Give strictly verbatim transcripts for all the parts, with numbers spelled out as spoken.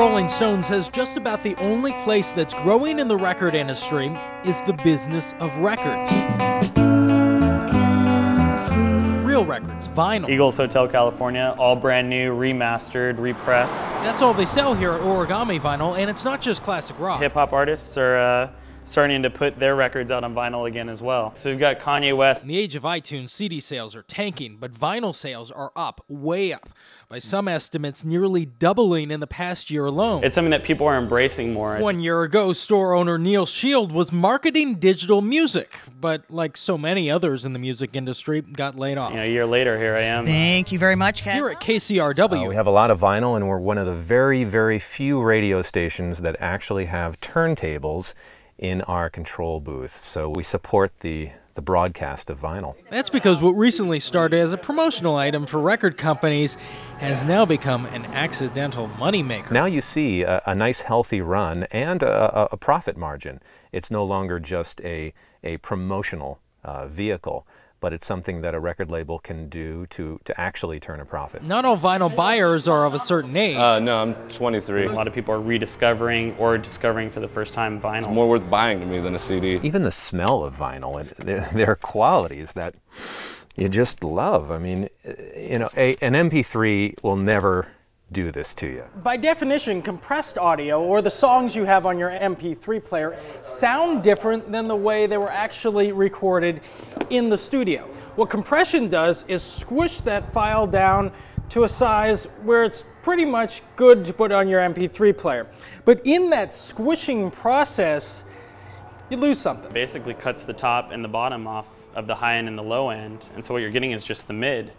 Rolling Stone says just about the only place that's growing in the record industry is the business of records. Real records, vinyl. Eagles Hotel California, all brand new, remastered, repressed. That's all they sell here at Origami Vinyl, and it's not just classic rock. Hip-hop artists are uh, starting to put their records out on vinyl again as well. So we've got Kanye West. In the age of iTunes, C D sales are tanking, but vinyl sales are up, way up. By some estimates, nearly doubling in the past year alone. It's something that people are embracing more. One year ago, store owner Neil Shield was marketing digital music, but like so many others in the music industry, got laid off. You know, a year later, here I am. Thank you very much, Ken. Here at K C R W. Uh, we have a lot of vinyl, and we're one of the very, very few radio stations that actually have turntables in our control booth. So we support the, the broadcast of vinyl. That's because what recently started as a promotional item for record companies has now become an accidental moneymaker. Now you see a, a nice healthy run and a, a profit margin. It's no longer just a, a promotional uh, vehicle, but it's something that a record label can do to, to actually turn a profit. Not all vinyl buyers are of a certain age. Uh, no, I'm twenty-three. A lot of people are rediscovering or discovering for the first time vinyl. It's more worth buying to me than a C D. Even the smell of vinyl, it, there, there are qualities that you just love. I mean, you know, a, an M P three will never do this to you. By definition, compressed audio, or the songs you have on your M P three player, sound different than the way they were actually recorded in the studio. What compression does is squish that file down to a size where it's pretty much good to put on your M P three player. But in that squishing process, you lose something. Basically cuts the top and the bottom off of the high end and the low end, and so what you're getting is just the mid.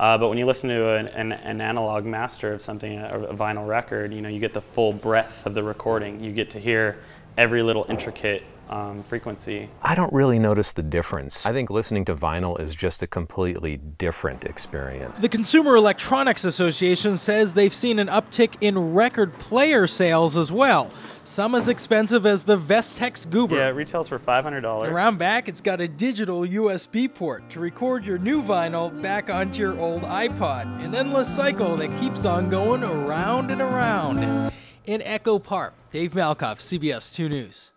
Uh, but when you listen to an, an, an analog master of something, a, a vinyl record, you know, you get the full breadth of the recording. You get to hear every little intricate um, frequency. I don't really notice the difference. I think listening to vinyl is just a completely different experience. The Consumer Electronics Association says they've seen an uptick in record player sales as well. Some as expensive as the Vestex Goober. Yeah, it retails for five hundred dollars. Around back, it's got a digital U S B port to record your new vinyl back onto your old iPod. An endless cycle that keeps on going around and around. In Echo Park, Dave Malkoff, C B S two News.